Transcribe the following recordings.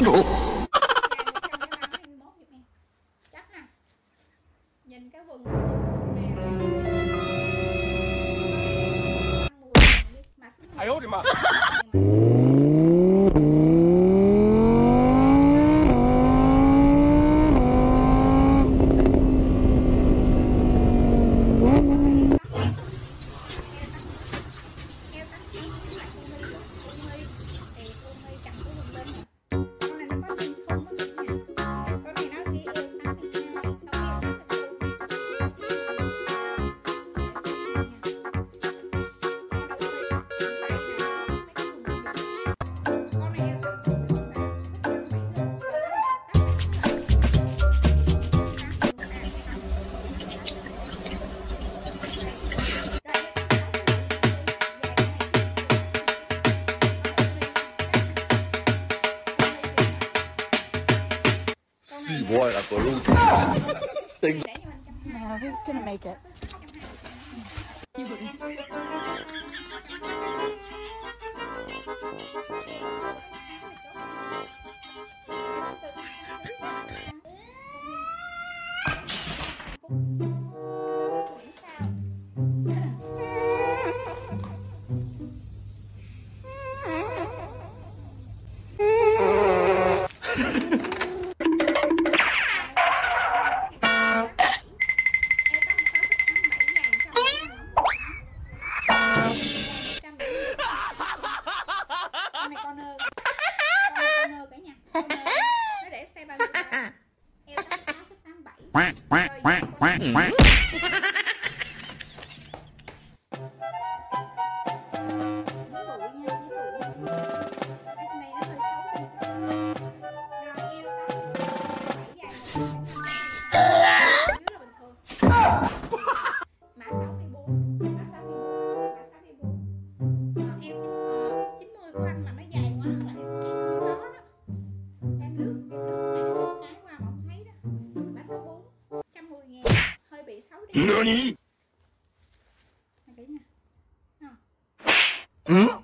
Nhìn cái vườn mà boy, I've got all things. No, who's gonna make it? You wouldn't. NANI? No, no.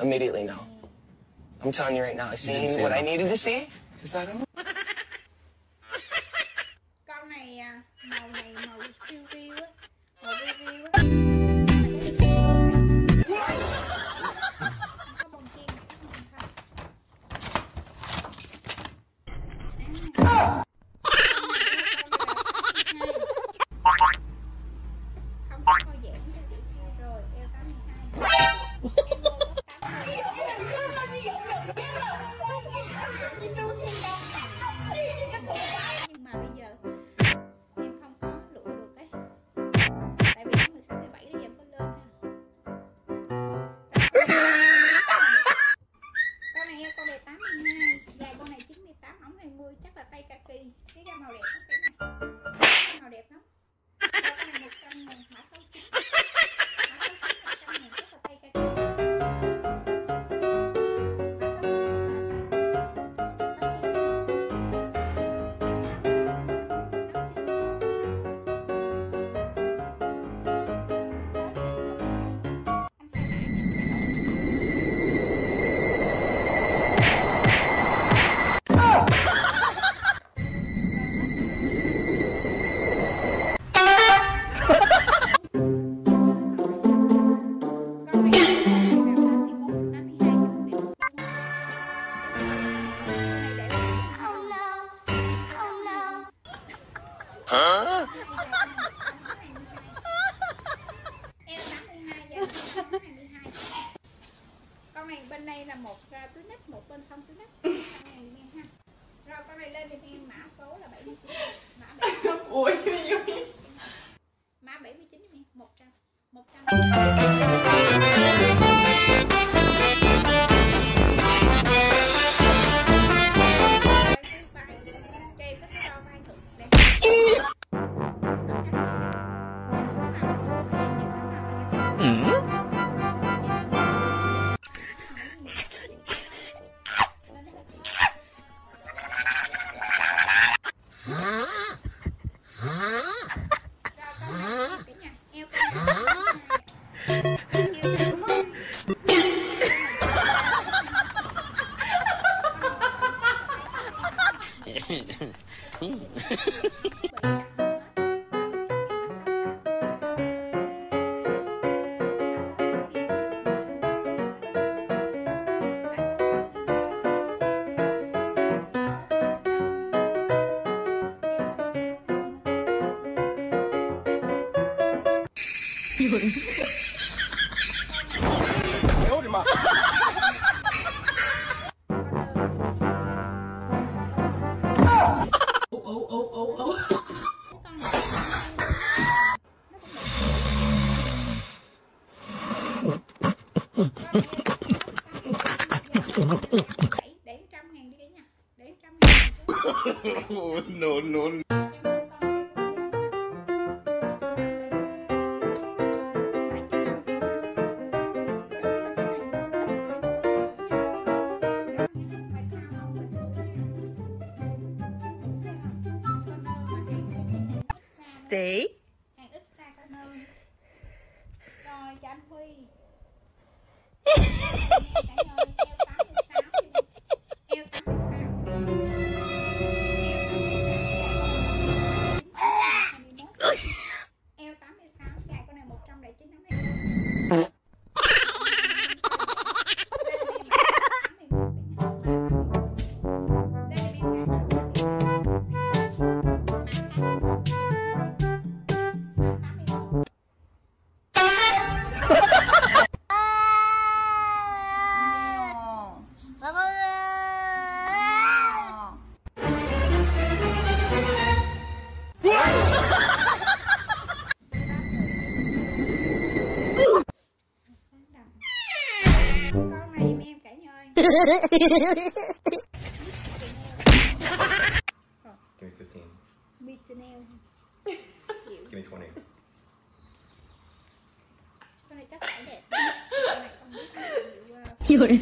Immediately no. I'm telling you right now, I seen what I needed to see. Is that him? Con này màu review á, màu review á. Không có coi giảng rồi, eo 82. đây là một túi nách, một bên không túi nách. Rồi con này lên thì em mã số là 79. Mã 79. Ui, cái gì? Mã 79 đi, 100. 100. Tí. Hàng ít ra cả nơi. Rồi cho anh Huy. Eo 86. Eo 86, dài con này 109 cm. Give me 15. Me to nail. Give me 20. Con này chắc phải đẹp. Con này